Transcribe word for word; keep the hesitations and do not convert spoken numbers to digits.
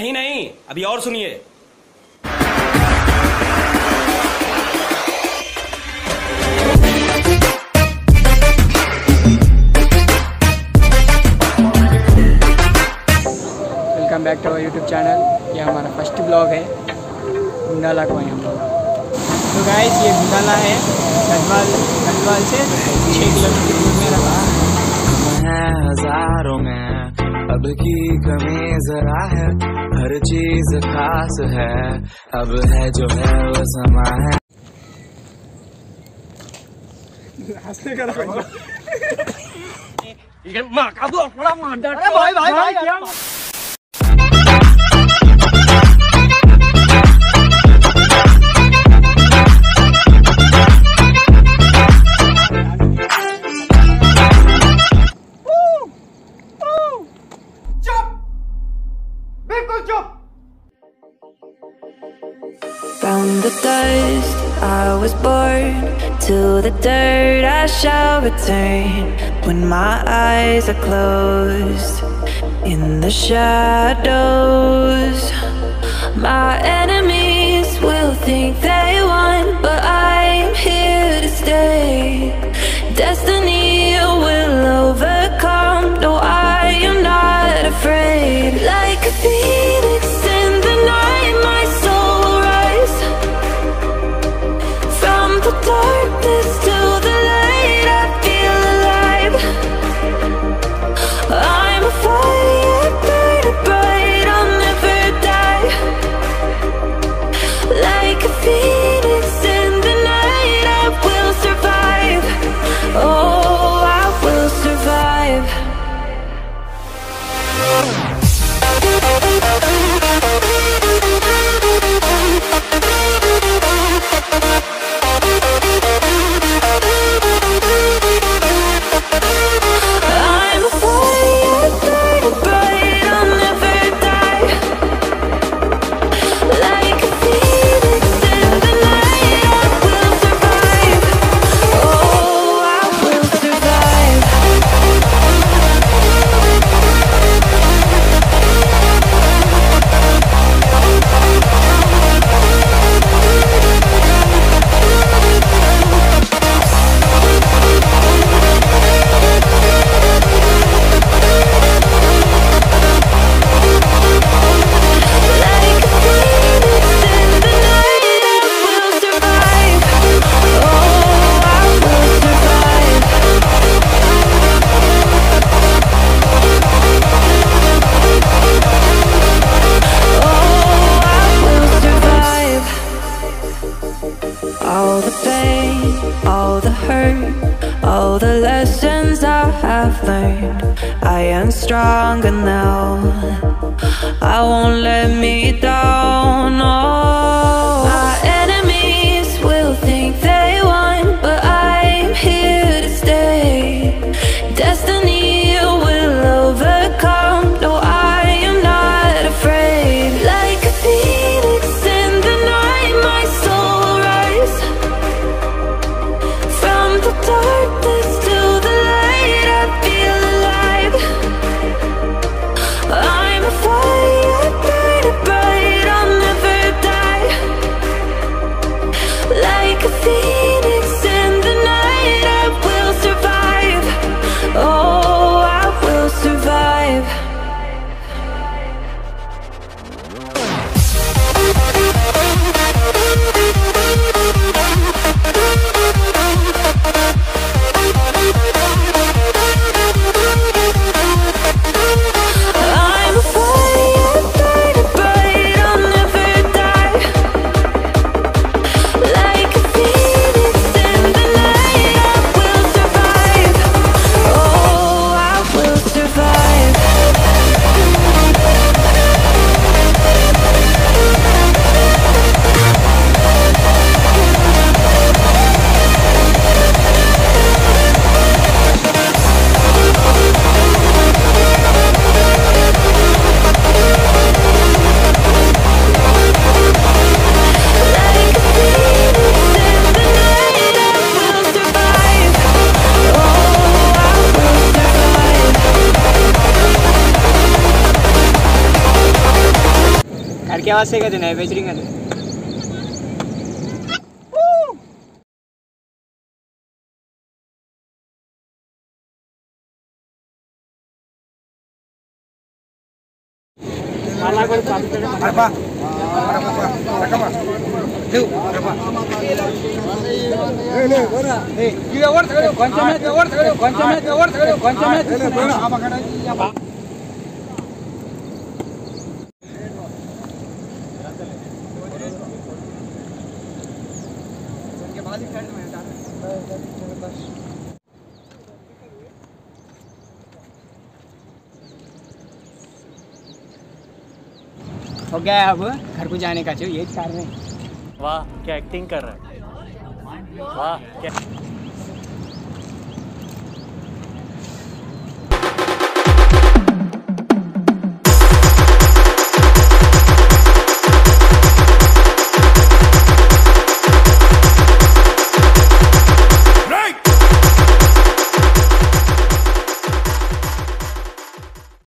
यही नहीं, अभी और सुनिए। Welcome back to our YouTube channel. ये हमारा फर्स्ट ब्लॉग है। गुंडाला को हम लोग तो गाइस ये गुंडाला है, गढ़वाल गढ़वाल से छः किलोमीटर दूर में रहा। मैं हजारों में अब की कमी जरा है, हर चीज खास है, अब है जो है वो समा है। अरे भाई भाई भाई क्या From the dust I was born, to the dirt I shall return. When my eyes are closed, in the shadows, my enemies will think they won, but I am here to stay. Destiny will overcome, no I am not afraid. Like a phoenix in the night my soul will rise, from the darkness to the light I feel alive. I'm a fire burning bright, I'll never die. Like a phoenix in the night I will survive, oh I will survive. All the pain, all the hurt, all the lessons I have learned. I am stronger now, I won't let me down, no. My enemies will think they won, but I am here to stay. Destiny will overcome, no I am not afraid. Like a phoenix in the night my soul will rise, from the darkness to the light I feel alive. I'm a fire burning bright, ಅಡಿಕೆ ವಾಸೆ ಕದಿನ ವೆಜರಿಂಗ್ ಅದು ಅರಬಾ ಅರಬಾ ರಕಮ ದು ಅರಬಾ ಲೇ ಲೇ ಓರ ಏ ಕಿಡ or ತಗೋ ಕೊಂಚಮೇ or ತಗೋ ಕೊಂಚಮೇ or ತಗೋ ಕೊಂಚಮೇ ಲೇ ಬೇಡ ಆ ಮಗನ ಯಾ ಬಾ हो गया है अब घर को जाने का चाहिए ये कार में। वाह क्या एक्टिंग कर रहा है, वाह क्या